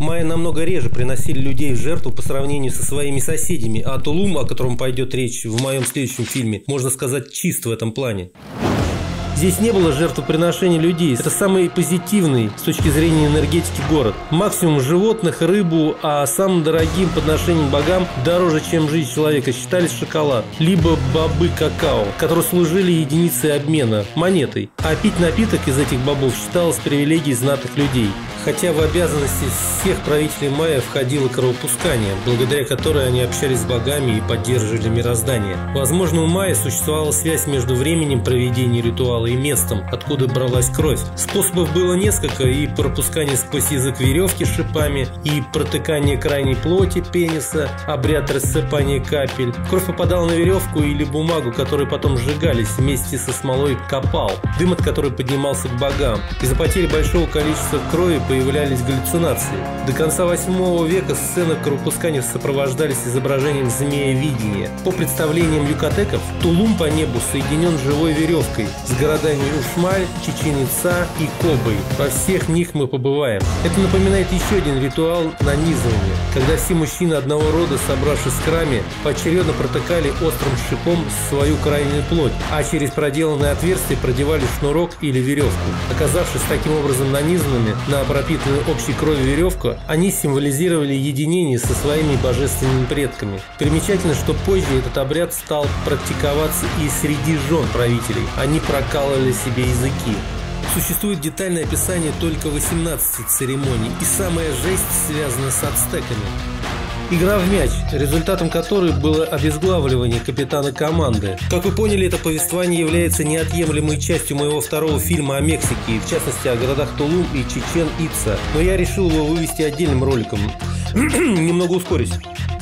Майя намного реже приносили людей в жертву по сравнению со своими соседями, а Тулум, о котором пойдет речь в моем следующем фильме, можно сказать, чист в этом плане. Здесь не было жертвоприношений людей. Это самый позитивный с точки зрения энергетики город. Максимум животных, рыбу, а самым дорогим подношением богам, дороже, чем жизнь человека, считались шоколад, либо бобы какао, которые служили единицей обмена, монетой. А пить напиток из этих бобов считалось привилегией знатных людей. Хотя в обязанности всех правителей майя входило кровопускание, благодаря которой они общались с богами и поддерживали мироздание. Возможно, у майя существовала связь между временем проведения ритуала и местом, откуда бралась кровь. Способов было несколько: и пропускание сквозь язык веревки с шипами, и протыкание крайней плоти пениса, обряд рассыпания капель. Кровь попадала на веревку или бумагу, которые потом сжигались вместе со смолой копал, дым от которой поднимался к богам. Из-за потери большого количества крови появлялись галлюцинации. До конца 8 века сцены кровопускания сопровождались изображением змеевидения. По представлениям юкатеков, Тулум по небу соединен живой веревкой с городами Ушмарь, Чеченеца и Кобой. Во всех них мы побываем. Это напоминает еще один ритуал нанизывания, когда все мужчины одного рода, собравшись в храме, поочередно протыкали острым шипом свою крайнюю плоть, а через проделанное отверстие продевали шнурок или веревку. Оказавшись таким образом нанизанными на пропитанную общей кровью веревку, они символизировали единение со своими божественными предками. Примечательно, что позже этот обряд стал практиковаться и среди жен правителей. Они прокалывали себе языки. Существует детальное описание только 18 церемоний, и самая жесть связана с ацтеками. Игра в мяч, результатом которой было обезглавливание капитана команды. Как вы поняли, это повествование является неотъемлемой частью моего второго фильма о Мексике, в частности о городах Тулум и Чичен-Итца, но я решил его вывести отдельным роликом. Немного ускорюсь.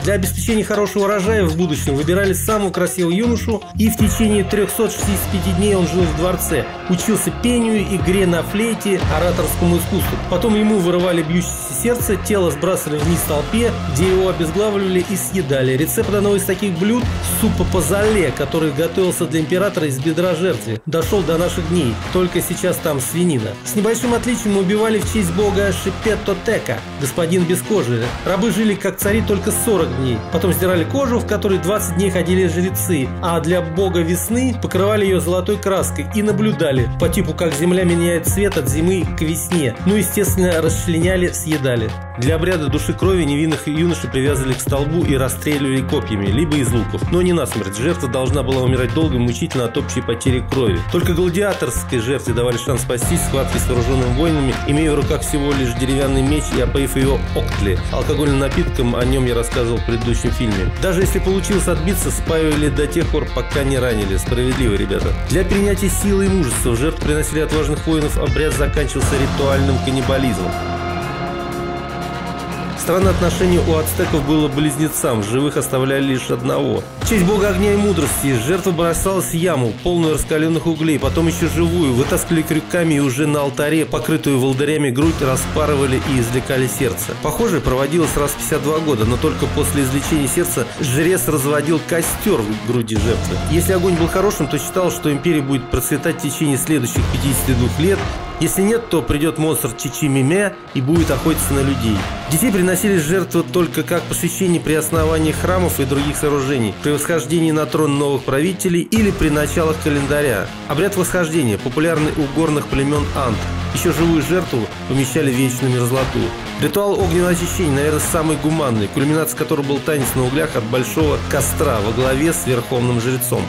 Для обеспечения хорошего урожая в будущем выбирали самого красивого юношу, и в течение 365 дней он жил в дворце, учился пению, игре на флейте, ораторскому искусству. Потом ему вырывали бьющееся сердце, тело сбрасывали вниз в толпе, где его обезглавливали и съедали. Рецепт одного из таких блюд – супа позоле, который готовился для императора из бедра жертвы, дошел до наших дней, только сейчас там свинина. С небольшим отличием убивали в честь бога Шипетто Тека, господин без кожи. Рабы жили как цари только 40 дней. Потом сдирали кожу, в которой 20 дней ходили жрецы, а для бога весны покрывали ее золотой краской и наблюдали по типу, как земля меняет цвет от зимы к весне. Ну, естественно, расчленяли, съедали. Для обряда души крови невинных юношей привязывали к столбу и расстреливали копьями, либо из луков, но не насмерть. Жертва должна была умирать долго и мучительно от общей потери крови. Только гладиаторской жертве давали шанс спастись в схватке с вооруженными воинами, имея в руках всего лишь деревянный меч и опоив его октли, алкогольным напитком, о нем я рассказывал в предыдущем фильме. Даже если получилось отбиться, спаивали до тех пор, пока не ранили. Справедливо, ребята. Для принятия силы и мужества жертв приносили отважных воинов, обряд заканчивался ритуальным каннибализмом. Странное отношение у ацтеков было к близнецам, живых оставляли лишь одного. В честь бога огня и мудрости жертва бросалась в яму, полную раскаленных углей, потом еще живую, вытаскивали крюками и уже на алтаре, покрытую волдырями грудь, распарывали и извлекали сердце. Похоже, проводилось раз в 52 года, но только после извлечения сердца жрец разводил костер в груди жертвы. Если огонь был хорошим, то считал, что империя будет процветать в течение следующих 52 лет. Если нет, то придет монстр Чичимиме и будет охотиться на людей. Детей приносили жертвы только как посвящение при основании храмов и других сооружений, при восхождении на трон новых правителей или при началах календаря. Обряд восхождения, популярный у горных племен Ант. Еще живую жертву помещали в вечную мерзлоту. Ритуал огненного очищения, наверное, самый гуманный, кульминацией которого был танец на углях от большого костра во главе с верховным жрецом.